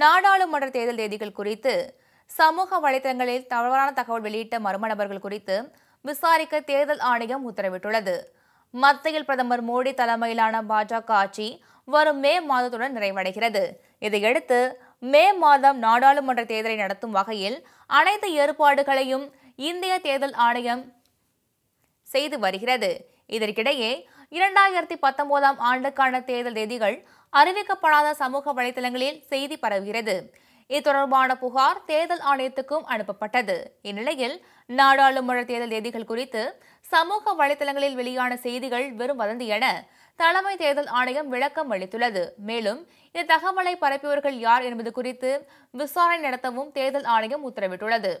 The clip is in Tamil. நாடாளுமன்ற தேர்தல் தேதிகள் குறித்து சமூக வலைதளங்களில் தவறான தகவல் வெளியிட்ட மர்ம நபர்கள் குறித்து விசாரிக்க தேர்தல் ஆணையம் உத்தரவிட்டுள்ளது. மத்தியில் பிரதமர் மோடி தலைமையிலான பாஜக ஆட்சி வரும் மே மாதத்துடன் நிறைவடைகிறது. இதையடுத்து மே மாதம் நாடாளுமன்ற தேர்தலை நடத்தும் வகையில் அனைத்து ஏற்பாடுகளையும் இந்திய தேர்தல் ஆணையம் செய்து வருகிறது. இதற்கிடையே 2019 ஆண்டுக்கான தேர்தல் தேதிகள் அறிவிக்கப்படாத சமூக வலைதளங்களில் செய்தி பரவுகிறது. இது தொடர்பான புகார் தேர்தல் ஆணையத்துக்கும் அனுப்பப்பட்டது. இந்நிலையில் நாடாளுமன்ற தேர்தல் தேதிகள் குறித்து சமூக வலைதளங்களில் வெளியான செய்திகள் வெறும் வதந்தி என தலைமை தேர்தல் ஆணையம் விளக்கம் அளித்துள்ளது. மேலும் இந்த தகவலை பரப்பியவர்கள் யார் என்பது குறித்து விசாரணை நடத்தவும் தேர்தல் ஆணையம் உத்தரவிட்டுள்ளது.